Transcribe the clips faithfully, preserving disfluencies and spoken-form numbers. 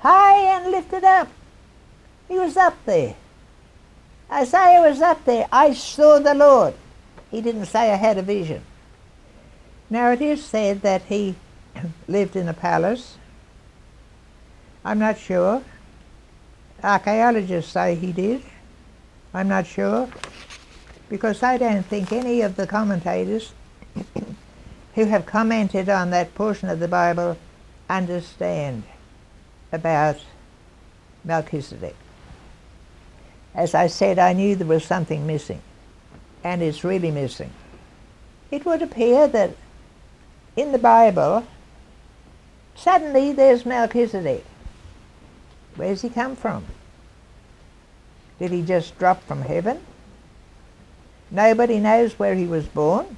high and lifted up. He was up there. Isaiah was up there. I saw the Lord. He didn't say I had a vision. Now it is said that he lived in a palace. I'm not sure. Archaeologists say he did. I'm not sure. Because I don't think any of the commentators who have commented on that portion of the Bible understand about Melchizedek. As I said, I knew there was something missing, and it's really missing. It would appear that in the Bible, suddenly there's Melchizedek. Where's he come from? Did he just drop from heaven? Nobody knows where he was born.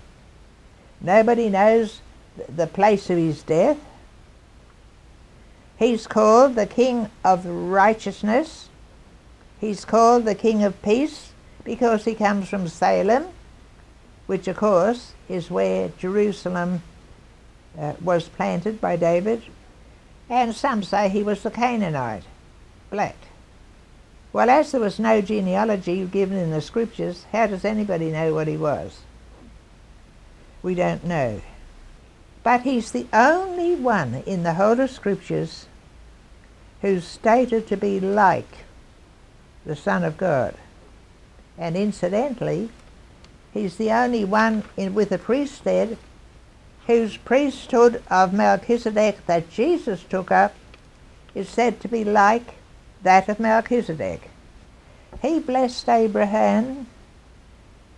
Nobody knows the place of his death. He's called the King of Righteousness. He's called the King of Peace because he comes from Salem, which of course is where Jerusalem uh, was planted by David. And some say he was the Canaanite, black. Well, as there was no genealogy given in the scriptures, how does anybody know what he was? We don't know. But he's the only one in the whole of scriptures who's stated to be like the Son of God. And incidentally, he's the only one in, with a priesthood whose priesthood of Melchizedek that Jesus took up is said to be like that of Melchizedek. He blessed Abraham,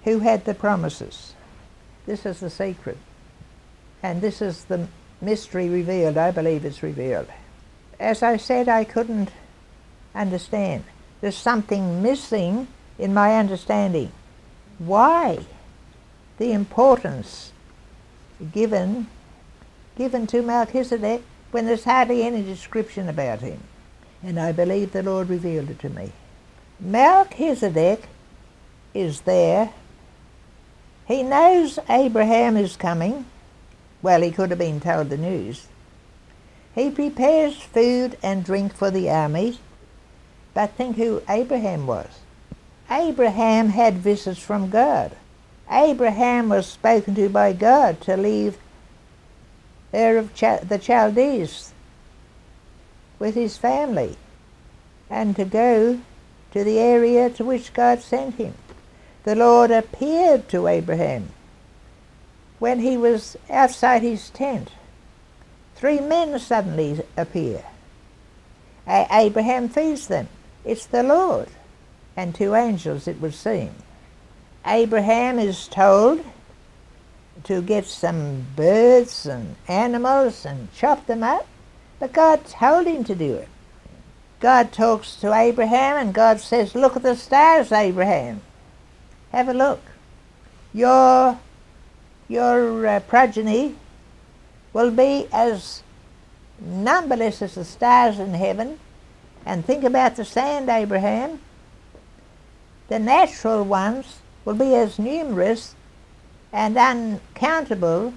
who had the promises. This is the secret. And this is the mystery revealed. I believe it's revealed. As I said, I couldn't understand. There's something missing in my understanding. Why the importance given, given to Melchizedek when there's hardly any description about him? And I believe the Lord revealed it to me. Melchizedek is there. He knows Abraham is coming. Well, he could have been told the news. He prepares food and drink for the army. But think who Abraham was. Abraham had visits from God. Abraham was spoken to by God to leave Ur of the Chaldees with his family and to go to the area to which God sent him. The Lord appeared to Abraham when he was outside his tent. Three men suddenly appear. Abraham feeds them. It's the Lord and two angels, it would seem. Abraham is told to get some birds and animals and chop them up, but God told him to do it. God talks to Abraham and God says, look at the stars, Abraham. Have a look. Your, your uh, progeny will be as numberless as the stars in heaven, and think about the sand, Abraham. The natural ones will be as numerous and uncountable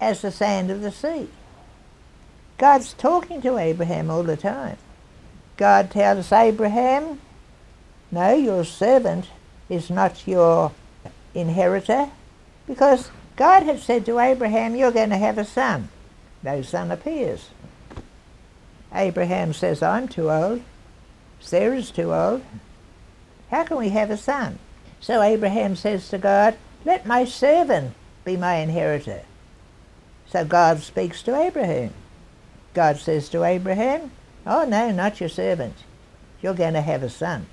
as the sand of the sea. God's talking to Abraham all the time. God tells Abraham, no, your servant is not your inheritor, because God had said to Abraham, you're going to have a son. No son appears. Abraham says, I'm too old. Sarah's too old. How can we have a son? So Abraham says to God, let my servant be my inheritor. So God speaks to Abraham. God says to Abraham, oh no, not your servant. You're going to have a son.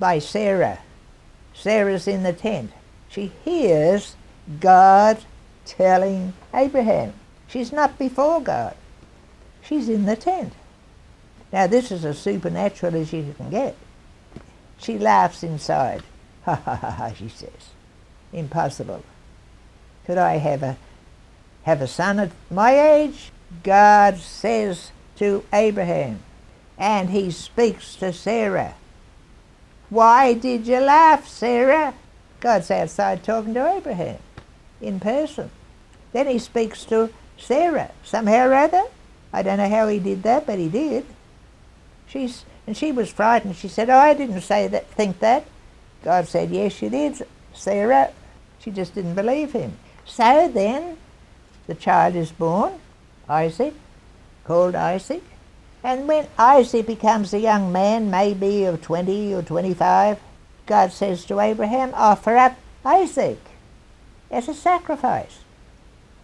By Sarah. Sarah's in the tent. She hears God telling Abraham. She's not before God. She's in the tent. Now this is as supernatural as you can get. She laughs inside. Ha ha ha ha, she says. Impossible. Could I have a, have a son at my age? God says to Abraham, and he speaks to Sarah. Why did you laugh, Sarah? God's outside talking to Abraham in person. Then he speaks to Sarah, somehow or other. I don't know how he did that, but he did. She's, and she was frightened. She said, oh, I didn't say that, think that. God said, yes, you did, Sarah. She just didn't believe him. So then the child is born, Isaac, called Isaac. And when Isaac becomes a young man, maybe of twenty or twenty-five, God says to Abraham, offer up Isaac as a sacrifice.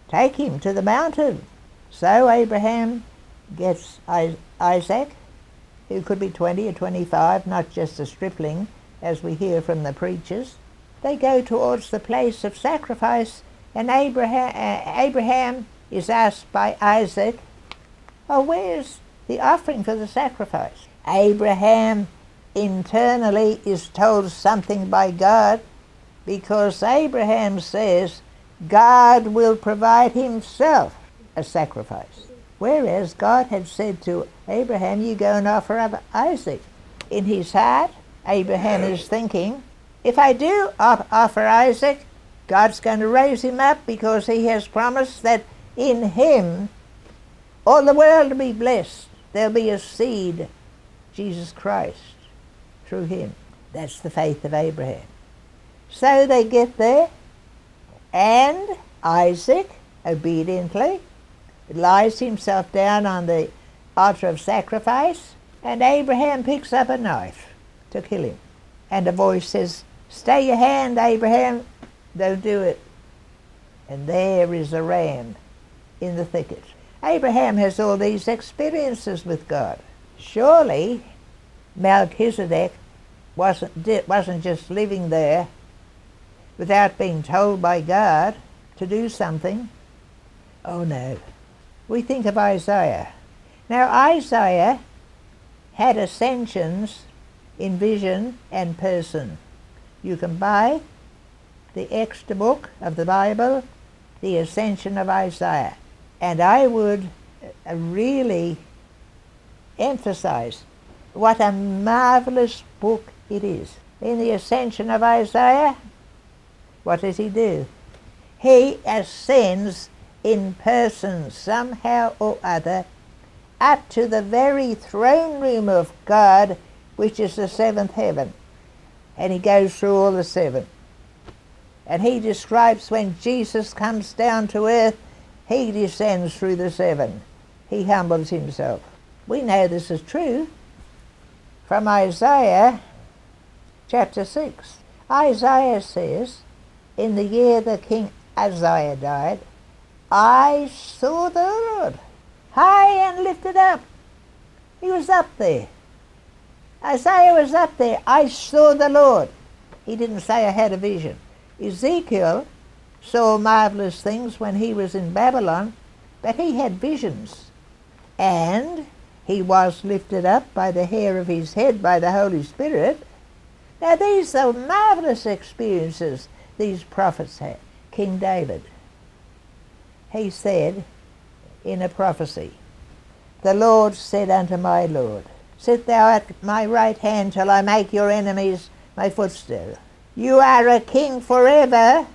Take him to the mountain. So Abraham gets Isaac, who could be twenty or twenty-five, not just a stripling, as we hear from the preachers. They go towards the place of sacrifice, and Abraham, uh, Abraham is asked by Isaac, oh, where's the offering for the sacrifice? Abraham internally is told something by God, because Abraham says God will provide himself a sacrifice. Whereas God had said to Abraham, you go and offer up Isaac. In his heart, Abraham is thinking, if I do offer Isaac, God's going to raise him up, because he has promised that in him all the world will be blessed. There'll be a seed, Jesus Christ, through him. That's the faith of Abraham. So they get there, and Isaac obediently lies himself down on the altar of sacrifice, and Abraham picks up a knife to kill him. And a voice says, stay your hand, Abraham, don't do it. And there is a ram in the thicket. Abraham has all these experiences with God. Surely Melchizedek wasn't, wasn't just living there without being told by God to do something. Oh no. We think of Isaiah. Now Isaiah had ascensions in vision and person. You can buy the extra book of the Bible, The Ascension of Isaiah. And I would really emphasize what a marvelous book it is. In The Ascension of Isaiah, what does he do? He ascends in person, somehow or other, up to the very throne room of God, which is the seventh heaven. And he goes through all the seven. And he describes when Jesus comes down to earth, he descends through the seven. He humbles himself. We know this is true from Isaiah chapter six. Isaiah says, in the year that King Uzziah died, I saw the Lord high and lifted up. He was up there. Isaiah was up there. I saw the Lord. He didn't say I had a vision. Ezekiel saw marvelous things when he was in Babylon, but he had visions. And he was lifted up by the hair of his head by the Holy Spirit. Now these are marvelous experiences these prophets had. King David, he said in a prophecy, the Lord said unto my Lord, sit thou at my right hand till I make your enemies my footstool. You are a king forever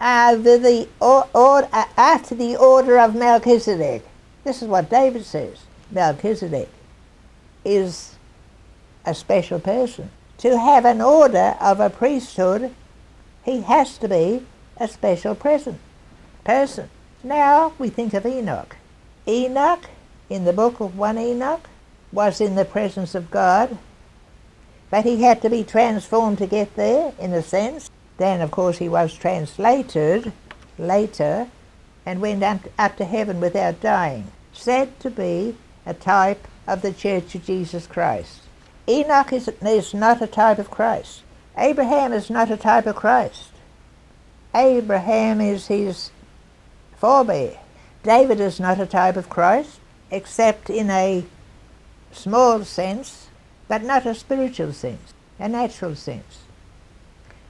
after the, or, or, after the order of Melchizedek. This is what David says. Melchizedek is a special person. To have an order of a priesthood, he has to be a special person. person. Now we think of Enoch. Enoch, in the book of First Enoch, was in the presence of God, but he had to be transformed to get there, in a sense. Then, of course, he was translated later and went up to heaven without dying, said to be a type of the Church of Jesus Christ. Enoch is, is not a type of Christ. Abraham is not a type of Christ. Abraham is his forebear. David is not a type of Christ, except in a small sense, but not a spiritual sense, a natural sense.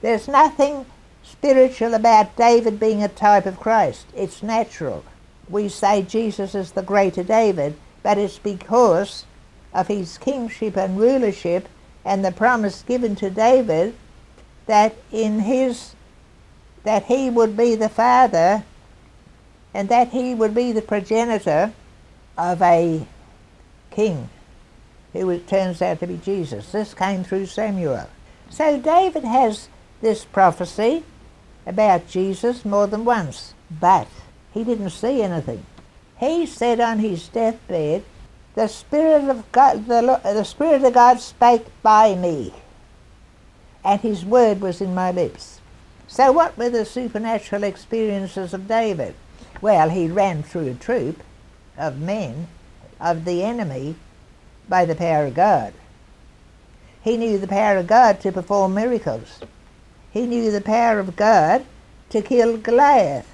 There's nothing spiritual about David being a type of Christ. It's natural. We say Jesus is the greater David, but it's because of his kingship and rulership and the promise given to David that in his that he would be the father and that he would be the progenitor of a king. who turns out to be Jesus. This came through Samuel. So David has this prophecy about Jesus more than once, but he didn't see anything. He said on his deathbed, "The Spirit of God, the, the Spirit of God spake by me, and his word was in my lips." So what were the supernatural experiences of David? Well, he ran through a troop of men, of the enemy, by the power of God. He knew the power of God to perform miracles. He knew the power of God to kill Goliath.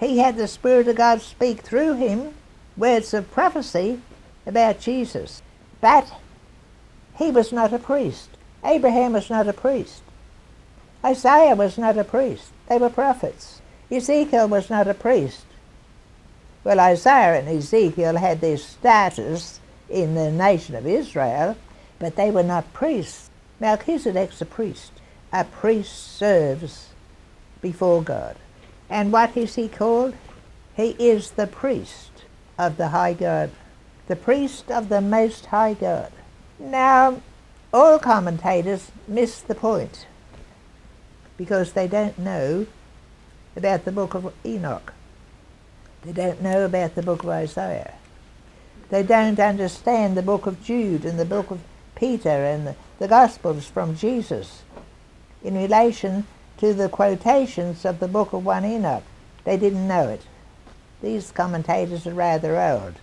He had the Spirit of God speak through him words of prophecy about Jesus. But he was not a priest. Abraham was not a priest. Isaiah was not a priest. They were prophets. Ezekiel was not a priest. Well, Isaiah and Ezekiel had their status in the nation of Israel, but they were not priests. Melchizedek's a priest. A priest serves before God. And what is he called? He is the priest of the high God, the priest of the Most High God. Now, all commentators miss the point because they don't know about the book of Enoch. They don't know about the book of Isaiah. They don't understand the book of Jude and the book of Peter and the, the Gospels from Jesus in relation to the quotations of the book of one Enoch. They didn't know it. These commentators are rather old,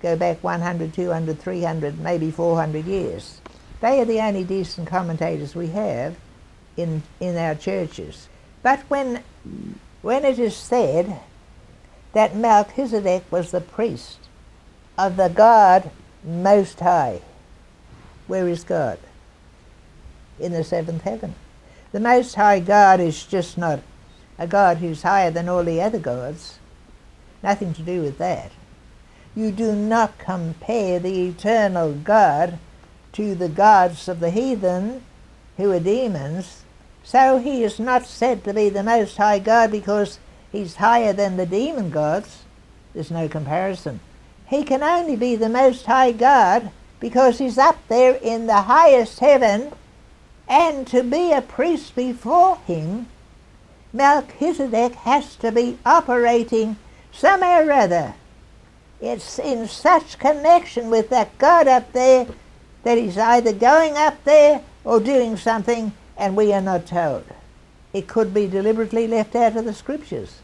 go back one hundred, two hundred, three hundred, maybe four hundred years. They are the only decent commentators we have in, in our churches. But when, when it is said that Melchizedek was the priest of the God Most High, where is God? In the seventh heaven. The Most High God is just not a God who's higher than all the other gods. Nothing to do with that. You do not compare the eternal God to the gods of the heathen, who are demons. So he is not said to be the Most High God because he's higher than the demon gods. There's no comparison. He can only be the Most High God because he's up there in the highest heaven, and to be a priest before him, Melchizedek has to be operating somehow or other. It's in such connection with that God up there that he's either going up there or doing something, and we are not told. It could be deliberately left out of the scriptures.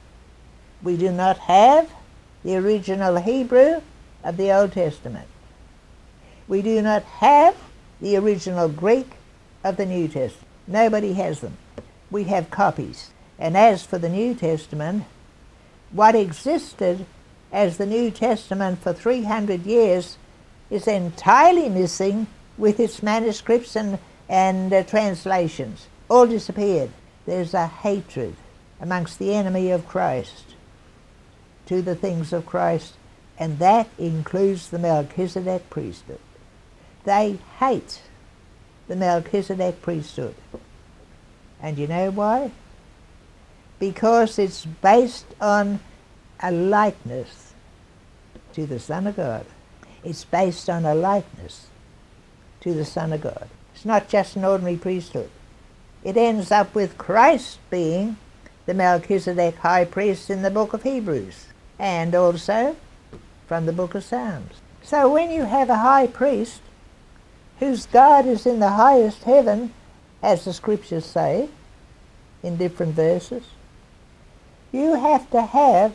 We do not have the original Hebrew of the Old Testament. We do not have the original Greek of the New Testament. Nobody has them. We have copies. And as for the New Testament, what existed as the New Testament for three hundred years is entirely missing with its manuscripts and, and uh, translations. All disappeared. There's a hatred amongst the enemy of Christ to the things of Christ, and that includes the Melchizedek priesthood. They hate the Melchizedek priesthood. And you know why? Because it's based on a likeness to the Son of God. It's based on a likeness to the Son of God. It's not just an ordinary priesthood. It ends up with Christ being the Melchizedek high priest in the book of Hebrews, and also from the book of Psalms. So when you have a high priest whose God is in the highest heaven, as the scriptures say in different verses, you have to have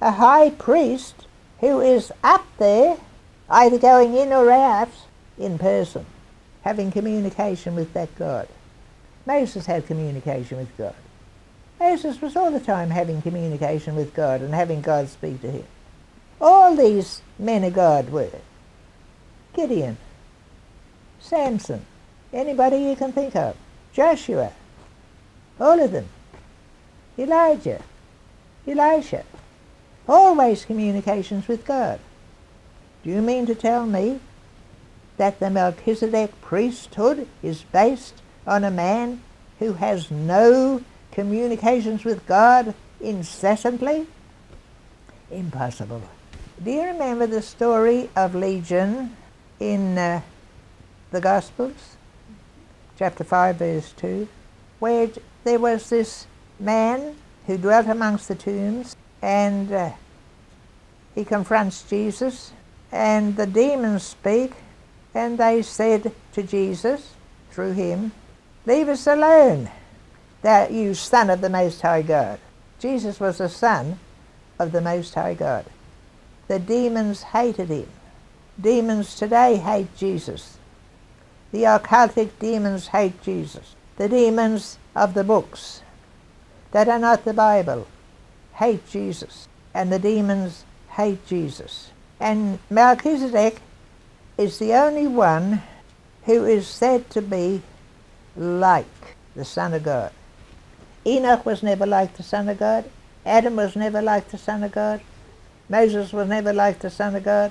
a high priest who is up there, either going in or out, in person, having communication with that God. Moses had communication with God. Moses was all the time having communication with God and having God speak to him. All these men of God were. Gideon, Samson, anybody you can think of, Joshua, all of them, Elijah, Elisha, always communications with God. Do you mean to tell me that the Melchizedek priesthood is based on a man who has no communications with God incessantly? Impossible. Do you remember the story of Legion in uh, the Gospels, chapter five, verse two, where there was this man who dwelt amongst the tombs, and uh, he confronts Jesus, and the demons speak, and they said to Jesus, through him, "Leave us alone, thou you Son of the Most High God." Jesus was the Son of the Most High God. The demons hated him. Demons today hate Jesus. The occultic demons hate Jesus. The demons of the books that are not the Bible hate Jesus. And the demons hate Jesus. And Melchizedek is the only one who is said to be like the Son of God. Enoch was never like the Son of God. Adam was never like the Son of God. Moses was never like the Son of God.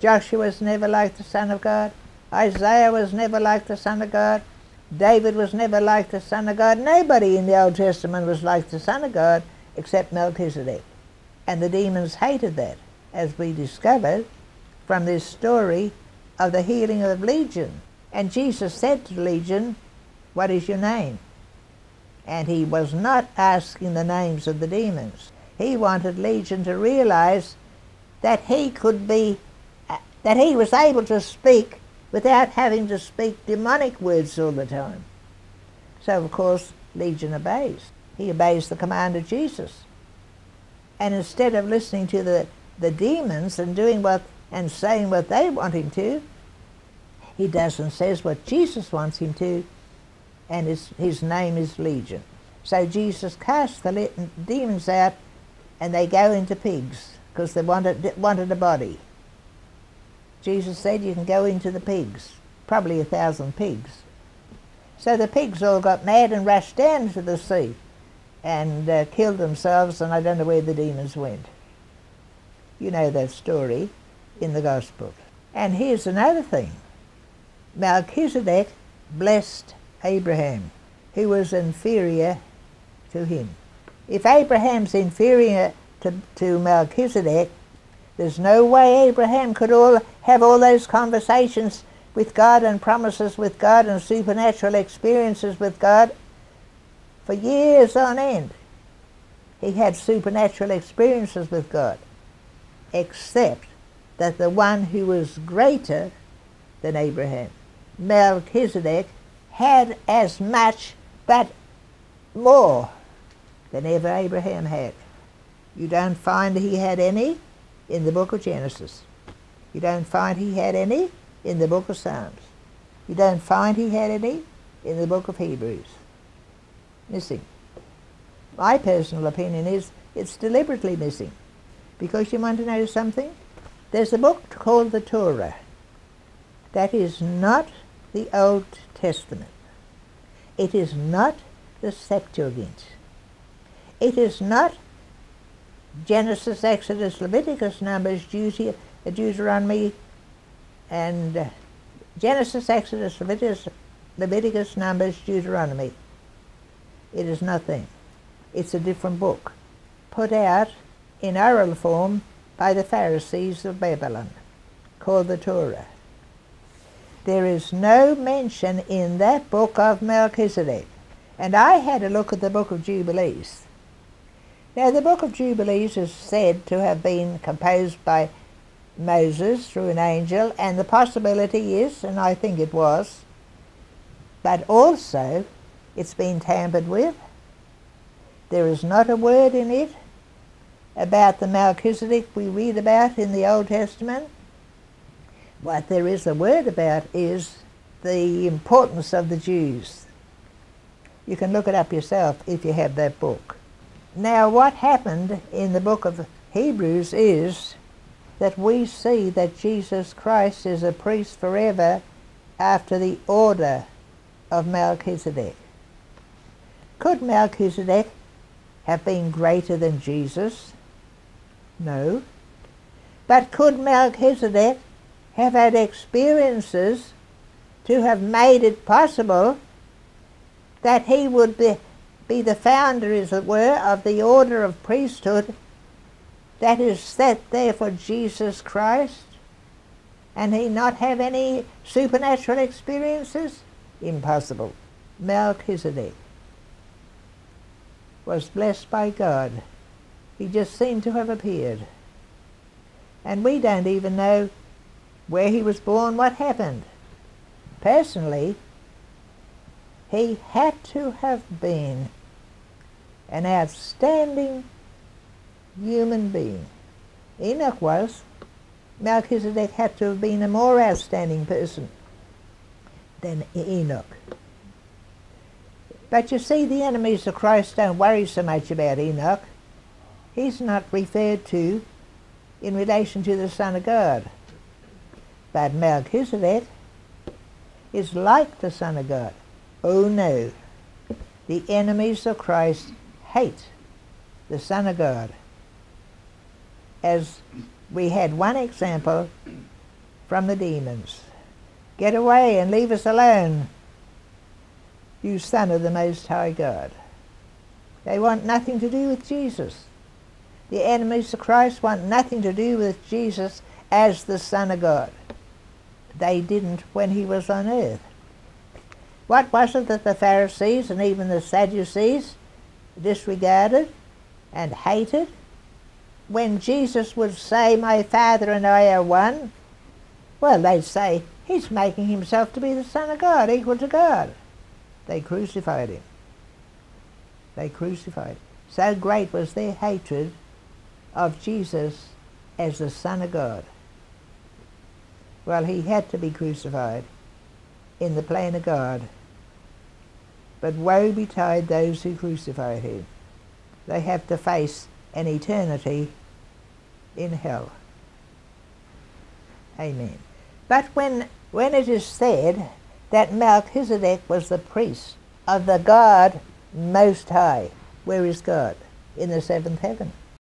Joshua was never like the Son of God. Isaiah was never like the Son of God. David was never like the Son of God. Nobody in the Old Testament was like the Son of God except Melchizedek. And the demons hated that, as we discovered from this story of the healing of Legion. And Jesus said to Legion, "What is your name?" And he was not asking the names of the demons. He wanted Legion to realize that he could be, that he was able to speak without having to speak demonic words all the time. So of course, Legion obeys. He obeys the command of Jesus. And instead of listening to the, the demons and doing what, and saying what they want him to, he does and says what Jesus wants him to, and his, his name is Legion. So Jesus cast the le demons out, and they go into pigs, because they wanted, wanted a body. Jesus said you can go into the pigs, probably a thousand pigs. So the pigs all got mad and rushed down to the sea and uh, killed themselves, and I don't know where the demons went. You know that story in the Gospel. And here's another thing. Melchizedek blessed Abraham, who was inferior to him. If Abraham's inferior to, to Melchizedek, there's no way Abraham could all have all those conversations with God and promises with God and supernatural experiences with God. For years on end, he had supernatural experiences with God, except that the one who was greater than Abraham, Melchizedek, had as much but more than ever Abraham had. You don't find he had any in the book of Genesis. You don't find he had any in the book of Psalms. You don't find he had any in the book of Hebrews. Missing. My personal opinion is it's deliberately missing. Because you want to know something? There's a book called the Torah. That is not the Old Testament. It is not the Septuagint. It is not Genesis, Exodus, Leviticus, Numbers, Jude, Deuteronomy, and uh, Genesis, Exodus, Leviticus, Leviticus, Numbers, Deuteronomy. It is nothing. It's a different book, put out in oral form by the Pharisees of Babylon, called the Torah. There is no mention in that book of Melchizedek. And I had a look at the book of Jubilees. Now the book of Jubilees is said to have been composed by Moses through an angel, and the possibility is, and I think it was, but also it's been tampered with. There is not a word in it about the Melchizedek we read about in the Old Testament. What there is a word about is the importance of the Jews. You can look it up yourself if you have that book. Now what happened in the book of Hebrews is that we see that Jesus Christ is a priest forever after the order of Melchizedek. Could Melchizedek have been greater than Jesus? No. But could Melchizedek have had experiences to have made it possible that he would be, be the founder, as it were, of the order of priesthood that is set there for Jesus Christ and he not have any supernatural experiences? Impossible. Melchizedek was blessed by God. He just seemed to have appeared. And we don't even know where he was born, what happened. Personally, he had to have been an outstanding human being. Enoch was. Melchizedek had to have been a more outstanding person than Enoch. But you see, the enemies of Christ don't worry so much about Enoch. He's not referred to in relation to the Son of God. But Melchizedek is like the Son of God. Oh no, the enemies of Christ hate the Son of God. As we had one example from the demons. Get away and leave us alone, you Son of the Most High God. They want nothing to do with Jesus. The enemies of Christ want nothing to do with Jesus as the Son of God. They didn't when he was on earth. What was it that the Pharisees and even the Sadducees disregarded and hated? When Jesus would say, "My Father and I are one," well, they'd say, "He's making himself to be the Son of God, equal to God." They crucified him. They crucified him. So great was their hatred of Jesus as the Son of God. Well, he had to be crucified in the plan of God. But woe betide those who crucified him. They have to face an eternity in hell. Amen. But when, when it is said that Melchizedek was the priest of the God Most High, where is God? In the seventh heaven.